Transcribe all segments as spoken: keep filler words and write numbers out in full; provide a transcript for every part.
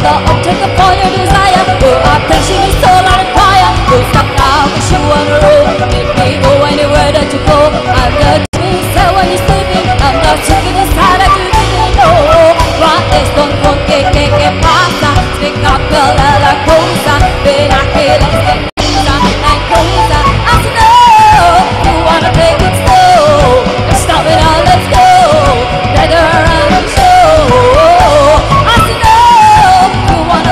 the object upon your desire. Will I praise you with soul and fire? Will stop now, cause you on the road. Make me go anywhere that you go. I'm the truth, so when you're sleeping I'm not shaking the side that you didn't know. What is don't want, que, que, que pasa? Speak up, girl, la cosa. Ven aquí, let's get pizza, like pizza. I said no, you wanna take it slow. Let's stop it all, let's go. Better around the show. Now let's go,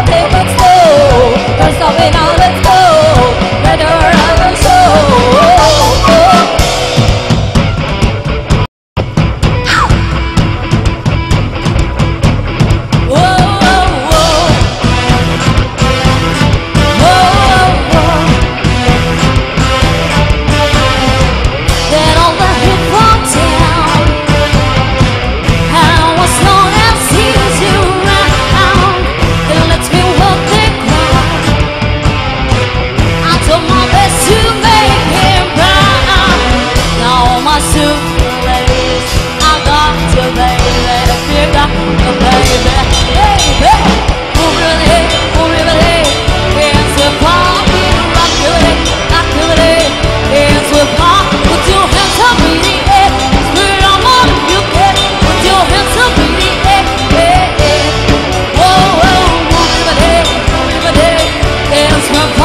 better I will show. Whoa, whoa, whoa. Then all the hip hop down, and as long as he's around, then let me walk the ground. So my best to make him proud. Now my super ladies, I got to baby, baby, baby, baby. Move really, move really, dance with pop, rock really, rock really, dance with pop. Put your hands up in the air, spirit on all of you can. Put your hands up in the air, yeah, yeah. Whoa, whoa, move really, move really, dance with pop. No.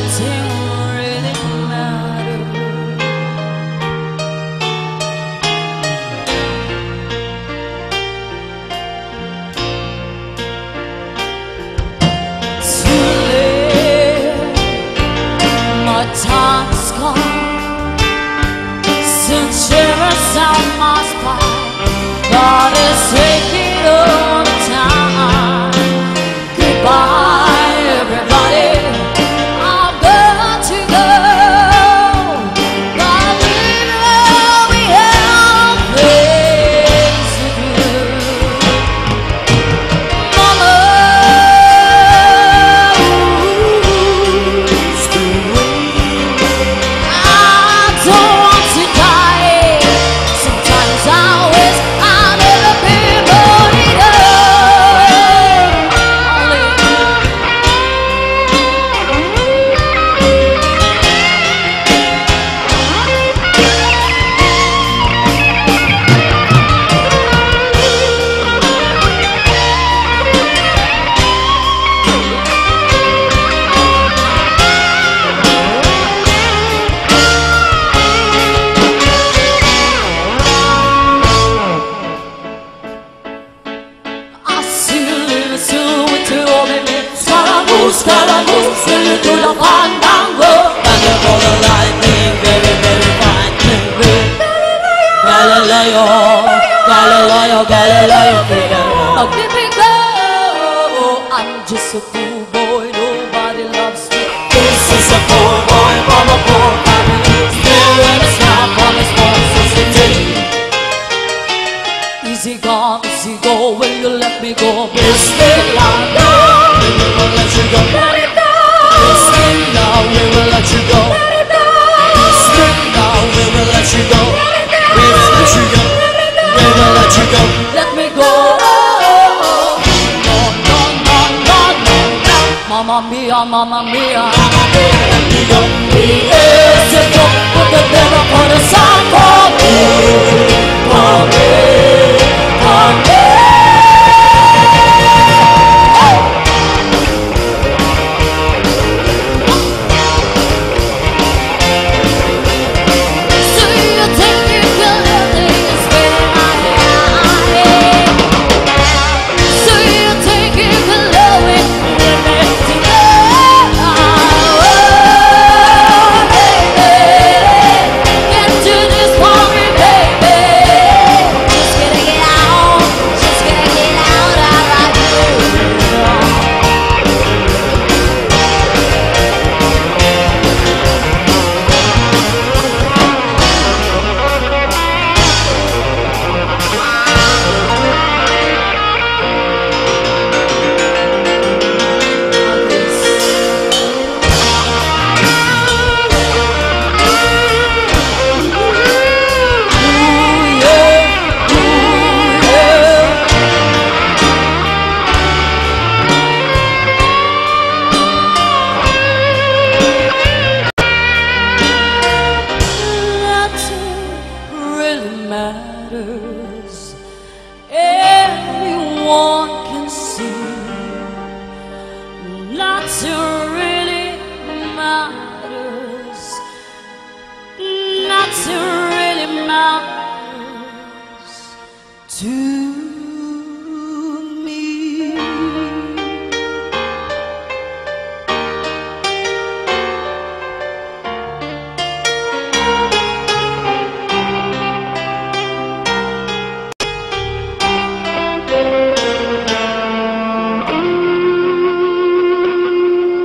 nothing really matters. Too late, my time's gone. Since years out my spine, God is taking all the time. Goodbye. I'm just a poor boy, nobody loves me. This is a poor boy from a poor family. Still in the slum on a small city. Easy come, easy go, will you let me go? This thing now, we will let you go. This thing now, we will let you go. This thing now, we will let you go. We will let you go. We will let you go. Let me go. Mamma mia, mamma mia, mamma mia, let me go. He is the dog, put the devil on the side for me, for me, for me. So you think you can live this way? So you think you can love it?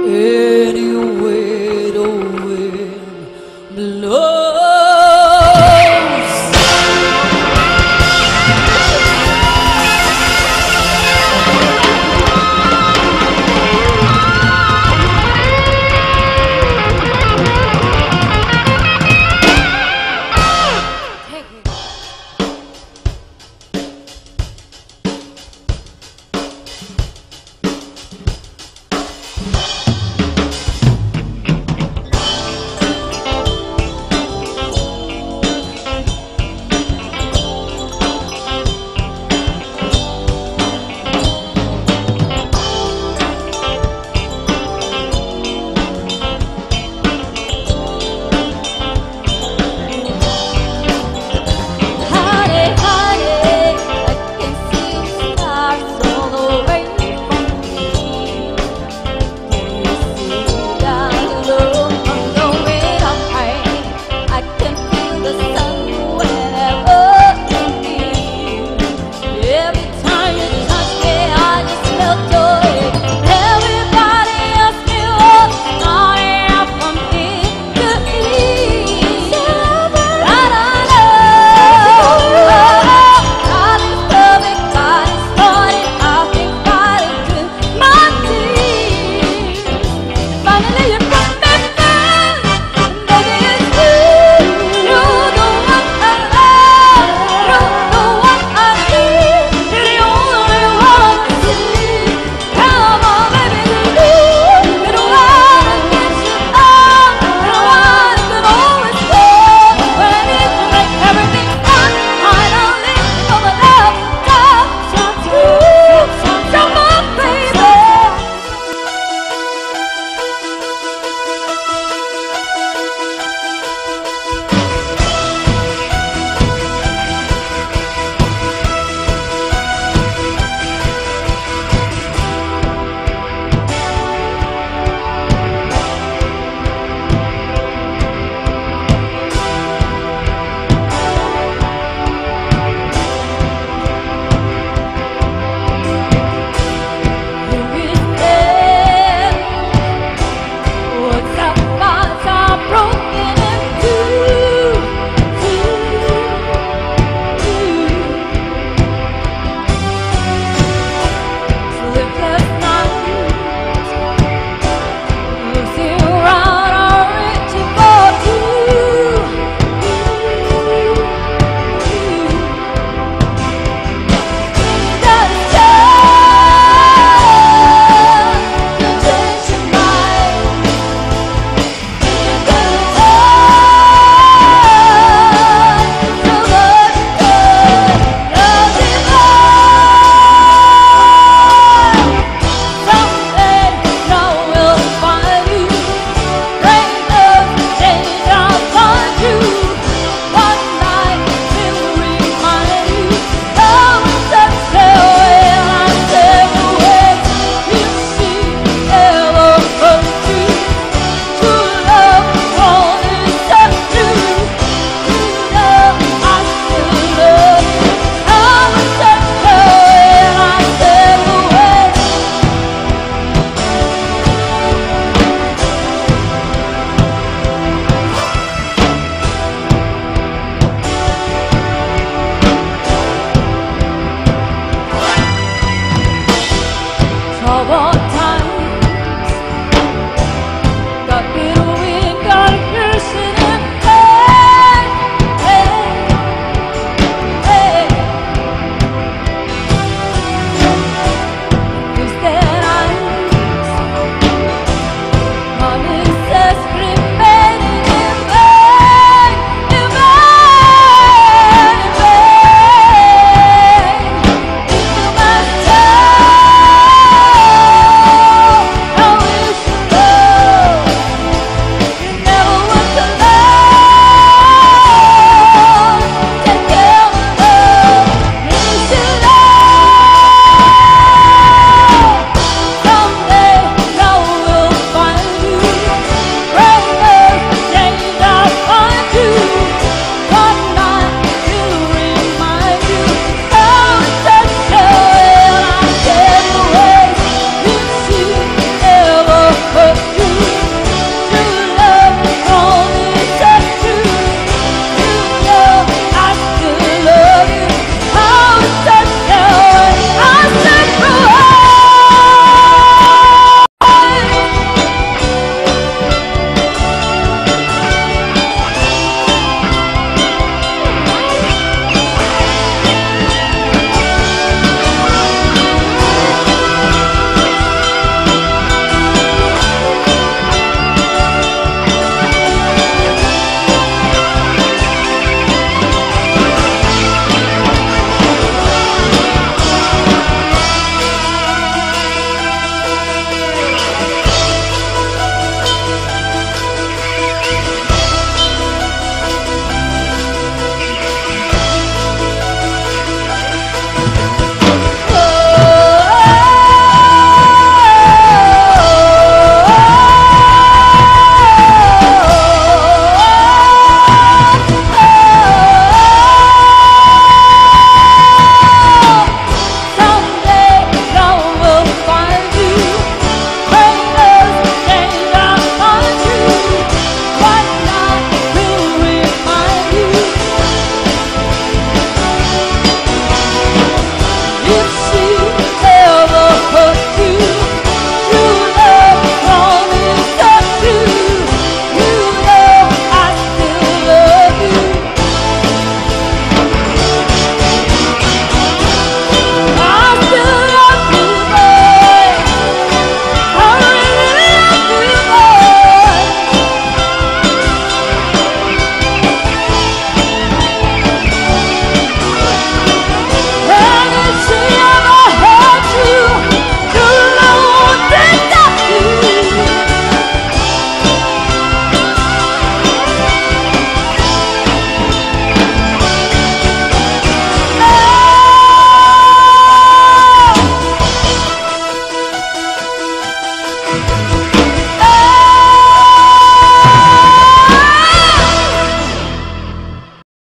Anyway.